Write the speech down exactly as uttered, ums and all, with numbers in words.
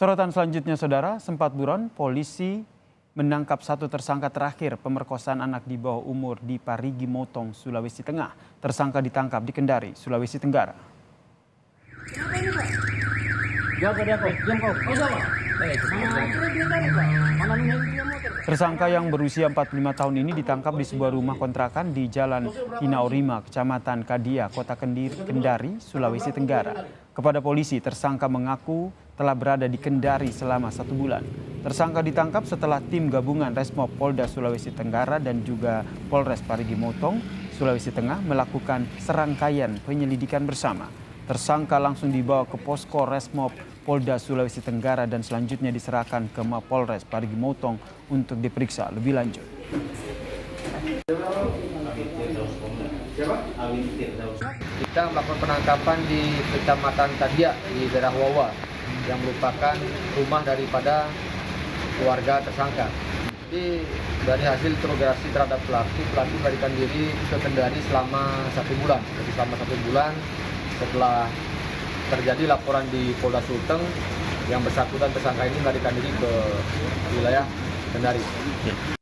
Sorotan selanjutnya, Saudara, sempat buron, polisi menangkap satu tersangka terakhir pemerkosaan anak di bawah umur di Parigi Moutong, Sulawesi Tengah. Tersangka ditangkap di Kendari, Sulawesi Tenggara. Tersangka yang berusia empat puluh lima tahun ini ditangkap di sebuah rumah kontrakan di Jalan Tina Orima, Kecamatan Kadia, Kota Kendari, Sulawesi Tenggara. Kepada polisi, tersangka mengaku telah berada di Kendari selama satu bulan. Tersangka ditangkap setelah tim gabungan Resmob Polda Sulawesi Tenggara dan juga Polres Parigi Moutong, Sulawesi Tengah melakukan serangkaian penyelidikan bersama. Tersangka langsung dibawa ke posko Resmob Polda Sulawesi Tenggara dan selanjutnya diserahkan ke Mapolres Parigi Moutong untuk diperiksa lebih lanjut. Kita melakukan penangkapan di Kecamatan Tadiah di daerah Wawa, yang merupakan rumah daripada keluarga tersangka. Jadi dari hasil interogasi terhadap pelaku, pelaku melarikan diri ke Kendari selama satu bulan. Jadi selama satu bulan setelah terjadi laporan di Polda Sulteng, yang bersangkutan tersangka ini melarikan diri ke wilayah Kendari.